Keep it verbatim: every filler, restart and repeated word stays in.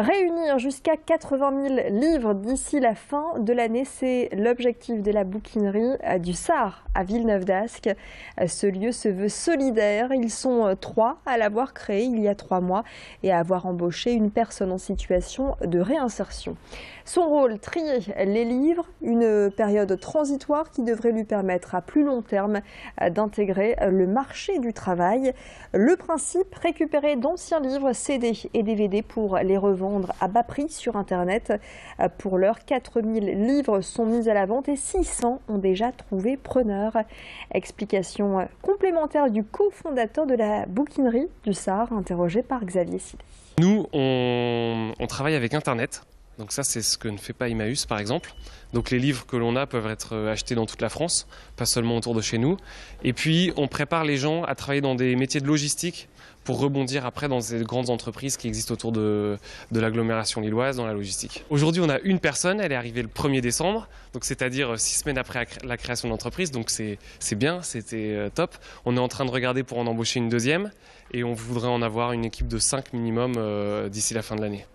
Réunir jusqu'à quatre-vingt mille livres d'ici la fin de l'année, c'est l'objectif de la bouquinerie du Sart à Villeneuve-d'Ascq. Ce lieu se veut solidaire. Ils sont trois à l'avoir créé il y a trois mois et à avoir embauché une personne en situation de réinsertion. Son rôle, trier les livres, une période transitoire qui devrait lui permettre à plus long terme d'intégrer le marché du travail. Le principe, récupérer d'anciens livres, C D et D V D pour les revendre à bas prix sur Internet. Pour l'heure, quatre mille livres sont mis à la vente et six cents ont déjà trouvé preneur. Explication complémentaire du cofondateur de la bouquinerie du Sart, interrogé par Xavier Sidès. Nous, on, on travaille avec Internet. Donc ça, c'est ce que ne fait pas Imaüs, par exemple. Donc les livres que l'on a peuvent être achetés dans toute la France, pas seulement autour de chez nous. Et puis, on prépare les gens à travailler dans des métiers de logistique pour rebondir après dans ces grandes entreprises qui existent autour de, de l'agglomération lilloise, dans la logistique. Aujourd'hui, on a une personne, elle est arrivée le premier décembre, donc c'est-à-dire six semaines après la création de l'entreprise. Donc c'est bien, c'était top. On est en train de regarder pour en embaucher une deuxième et on voudrait en avoir une équipe de cinq minimum euh, d'ici la fin de l'année.